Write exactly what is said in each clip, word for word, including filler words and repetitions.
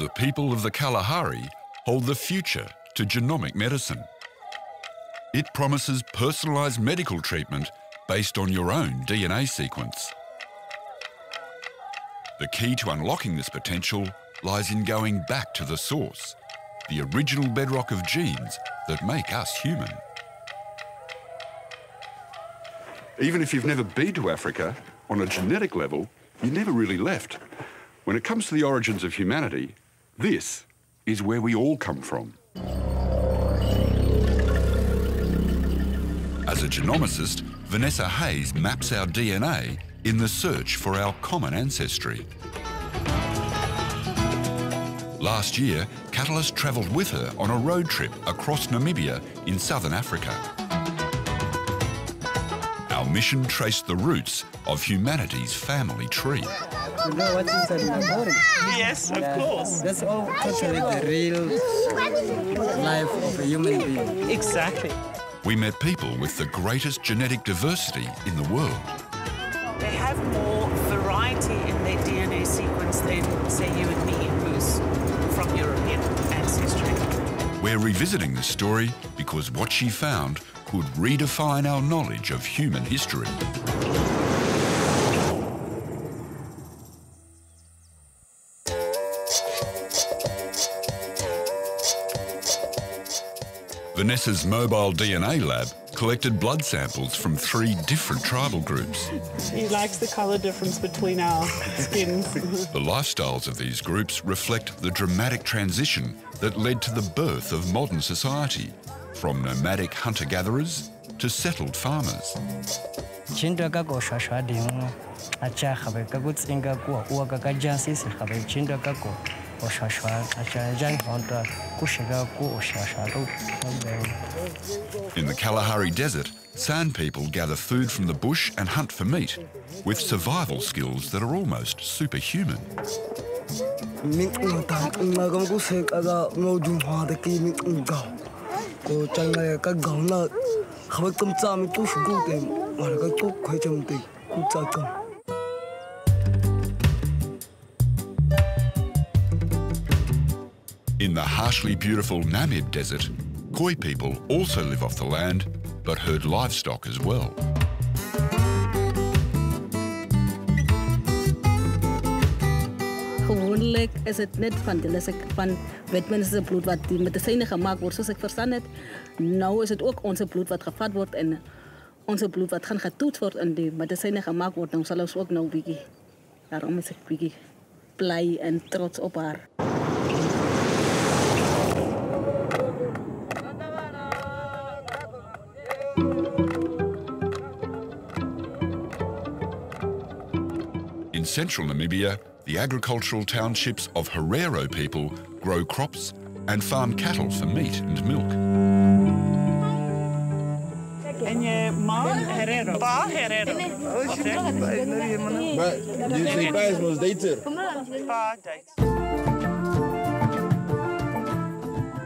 The people of the Kalahari hold the future to genomic medicine. It promises personalised medical treatment based on your own D N A sequence. The key to unlocking this potential lies in going back to the source, the original bedrock of genes that make us human. Even if you've never been to Africa, on a genetic level, you never really left. When it comes to the origins of humanity, this is where we all come from. As a genomicist, Vanessa Hayes maps our D N A in the search for our common ancestry. Last year, Catalyst travelled with her on a road trip across Namibia in southern Africa. Our mission traced the roots of humanity's family tree. You know what is in my body? Yes, of yeah. course. That's all totally the real life of a human being. Exactly. We met people with the greatest genetic diversity in the world. They have more variety in their D N A sequence than, say, you and me, who's from European ancestry. We're revisiting this story because what she found could redefine our knowledge of human history. Vanessa's mobile D N A lab collected blood samples from three different tribal groups. He likes the colour difference between our skins. The lifestyles of these groups reflect the dramatic transition that led to the birth of modern society, from nomadic hunter-gatherers to settled farmers. In the Kalahari Desert, San people gather food from the bush and hunt for meat, with survival skills that are almost superhuman. In the harshly beautiful Namib Desert, Khoi people also live off the land, but herd livestock as well. Gewoonlik is dit net van hulle se van witmense bloed wat die medisyne gemaak word, soos ek verstaan het. Nou is dit ook ons bloed wat gevat word en ons bloed wat gaan getoets word en die medisyne gemaak word. Ons sal ons ook nou bietjie. Daarom is ek bietjie bly en trots op haar. In central Namibia, the agricultural townships of Herero people grow crops and farm cattle for meat and milk. And your mom, Herero. Pa, Herero.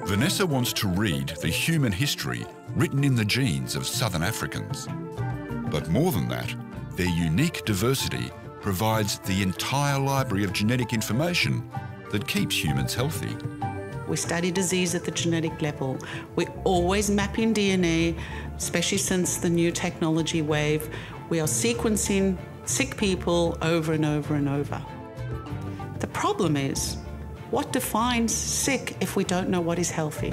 Vanessa wants to read the human history written in the genes of southern Africans. But more than that, their unique diversity provides the entire library of genetic information that keeps humans healthy. We study disease at the genetic level. We're always mapping D N A, especially since the new technology wave. We are sequencing sick people over and over and over. The problem is, what defines sick if we don't know what is healthy?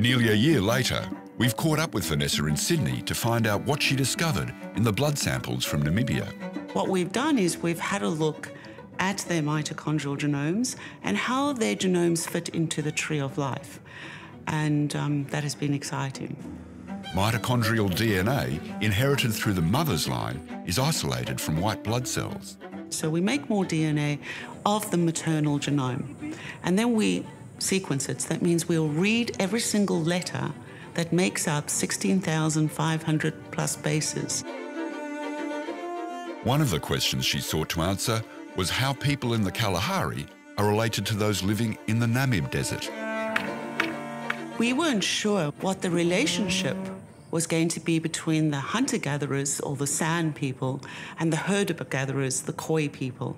Nearly a year later, we've caught up with Vanessa in Sydney to find out what she discovered in the blood samples from Namibia. What we've done is we've had a look at their mitochondrial genomes and how their genomes fit into the tree of life. And um, that has been exciting. Mitochondrial D N A, inherited through the mother's line, is isolated from white blood cells. So we make more D N A of the maternal genome. And then we sequence it. So that means we'll read every single letter that makes up sixteen thousand five hundred plus bases. One of the questions she sought to answer was how people in the Kalahari are related to those living in the Namib Desert. We weren't sure what the relationship was going to be between the hunter-gatherers, or the San people, and the herder-gatherers, the Khoi people.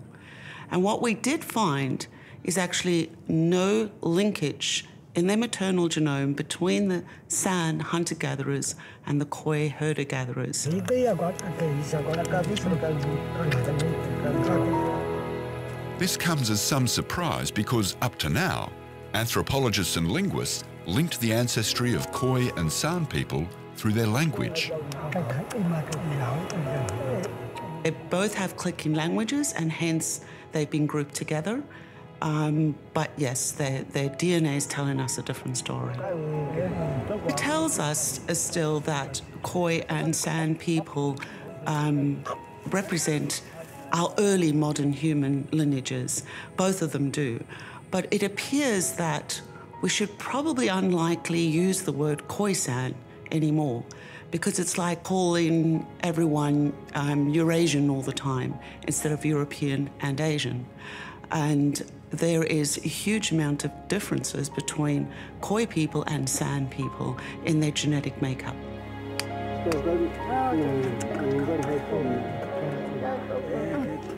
And what we did find is actually no linkage in their maternal genome between the San hunter-gatherers and the Khoi herder-gatherers. This comes as some surprise because, up to now, anthropologists and linguists linked the ancestry of Khoi and San people through their language. They both have clicking languages, and hence they've been grouped together. Um, but yes, their, their D N A is telling us a different story. It tells us uh, still that Khoi and San people um, represent our early modern human lineages. Both of them do. But it appears that we should probably unlikely use the word Khoisan anymore, because it's like calling everyone um, Eurasian all the time instead of European and Asian. And there is a huge amount of differences between Khoi people and San people in their genetic makeup.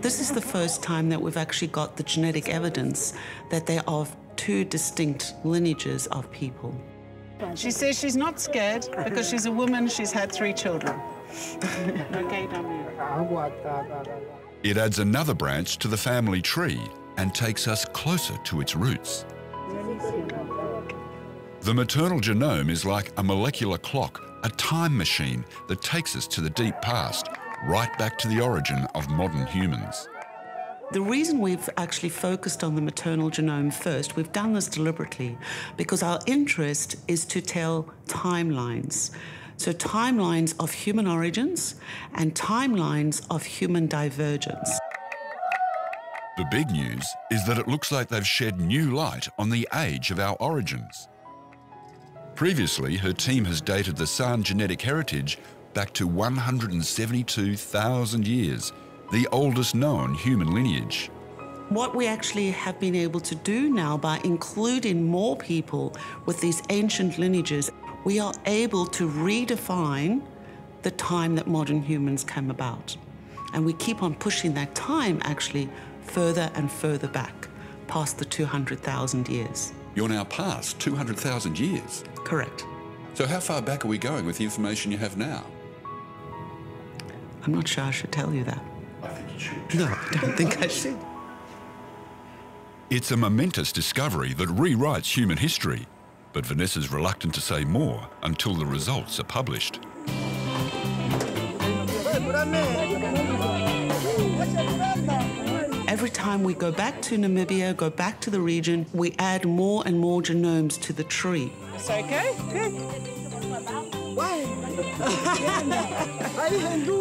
This is the first time that we've actually got the genetic evidence that there are two distinct lineages of people. She says she's not scared because she's a woman, she's had three children. It adds another branch to the family tree and takes us closer to its roots. The maternal genome is like a molecular clock, a time machine that takes us to the deep past, right back to the origin of modern humans. The reason we've actually focused on the maternal genome first, we've done this deliberately, because our interest is to tell timelines. So timelines of human origins and timelines of human divergence. The big news is that it looks like they've shed new light on the age of our origins. Previously, her team has dated the San genetic heritage back to one hundred seventy-two thousand years, the oldest known human lineage. What we actually have been able to do now, by including more people with these ancient lineages, we are able to redefine the time that modern humans came about. And we keep on pushing that time, actually, further and further back, past the two hundred thousand years. You're now past two hundred thousand years? Correct. So how far back are we going with the information you have now? I'm not sure I should tell you that. I think you should. No, I don't think I should. It's a momentous discovery that rewrites human history. But Vanessa's reluctant to say more until the results are published. Every time we go back to Namibia, go back to the region, we add more and more genomes to the tree. It's okay, good.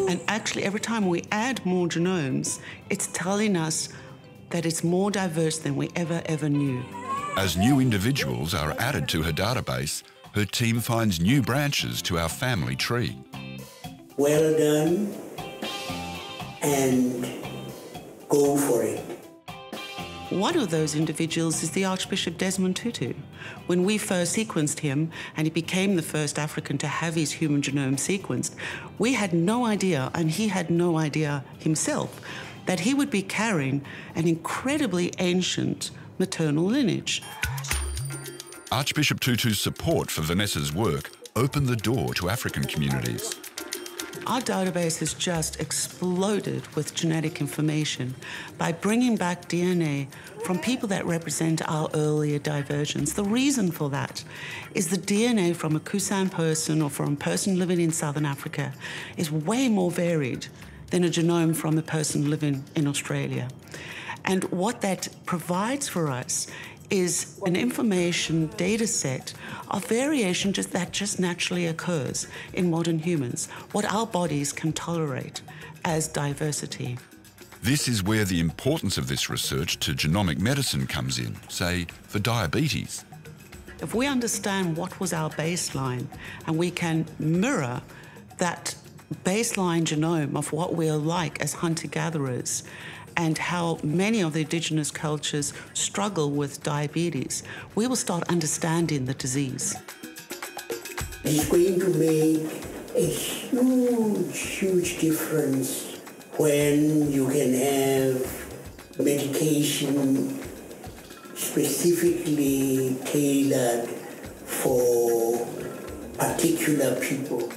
And actually, every time we add more genomes, it's telling us that it's more diverse than we ever, ever knew. As new individuals are added to her database, her team finds new branches to our family tree. Well done, and go for it. One of those individuals is the Archbishop Desmond Tutu. When we first sequenced him, and he became the first African to have his human genome sequenced, we had no idea, and he had no idea himself, that he would be carrying an incredibly ancient maternal lineage. Archbishop Tutu's support for Vanessa's work opened the door to African communities. Our database has just exploded with genetic information by bringing back D N A from people that represent our earlier divergence. The reason for that is the D N A from a Khoisan person or from a person living in Southern Africa is way more varied than a genome from a person living in Australia. And what that provides for us is an information data set of variation just that just naturally occurs in modern humans, what our bodies can tolerate as diversity. This is where the importance of this research to genomic medicine comes in, say, for diabetes. If we understand what was our baseline and we can mirror that baseline genome of what we are like as hunter-gatherers, and how many of the indigenous cultures struggle with diabetes, we will start understanding the disease. It's going to make a huge, huge difference when you can have medication specifically tailored for particular people.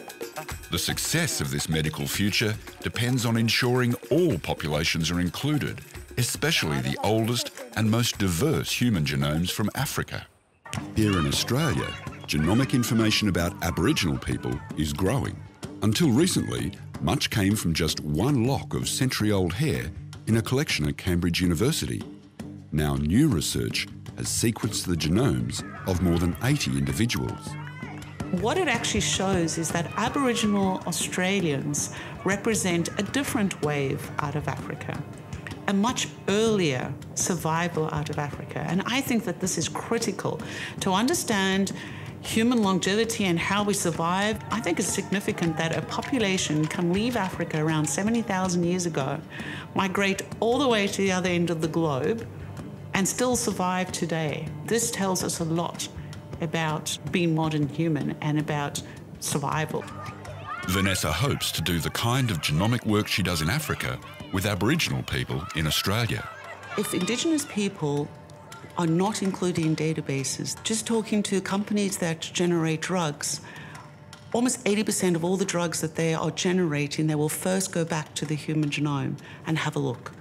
The success of this medical future depends on ensuring all populations are included, especially the oldest and most diverse human genomes from Africa. Here in Australia, genomic information about Aboriginal people is growing. Until recently, much came from just one lock of century-old hair in a collection at Cambridge University. Now new research has sequenced the genomes of more than eighty individuals. What it actually shows is that Aboriginal Australians represent a different wave out of Africa, a much earlier survival out of Africa. And I think that this is critical to understand human longevity and how we survive. I think it's significant that a population can leave Africa around seventy thousand years ago, migrate all the way to the other end of the globe, and still survive today. This tells us a lot about being modern human and about survival. Vanessa hopes to do the kind of genomic work she does in Africa with Aboriginal people in Australia. If Indigenous people are not included in databases, just talking to companies that generate drugs, almost eighty percent of all the drugs that they are generating, they will first go back to the human genome and have a look.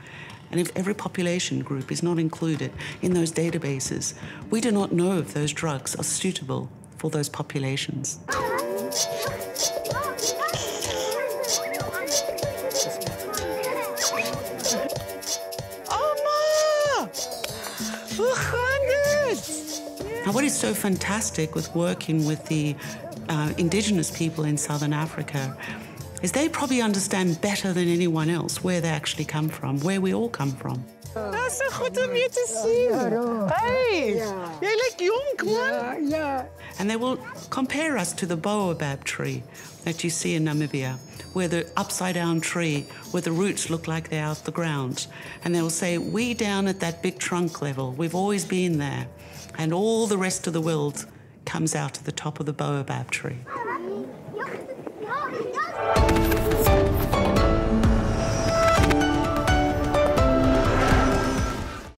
And if every population group is not included in those databases, we do not know if those drugs are suitable for those populations. Now, what is so fantastic with working with the uh, Indigenous people in Southern Africa is they probably understand better than anyone else where they actually come from, where we all come from. That's so good of you to see. Hey, you're like young, man. Yeah. And they will compare us to the baobab tree that you see in Namibia, where the upside-down tree, where the roots look like they're out the ground. And they will say, we down at that big trunk level, we've always been there. And all the rest of the world comes out to the top of the baobab tree.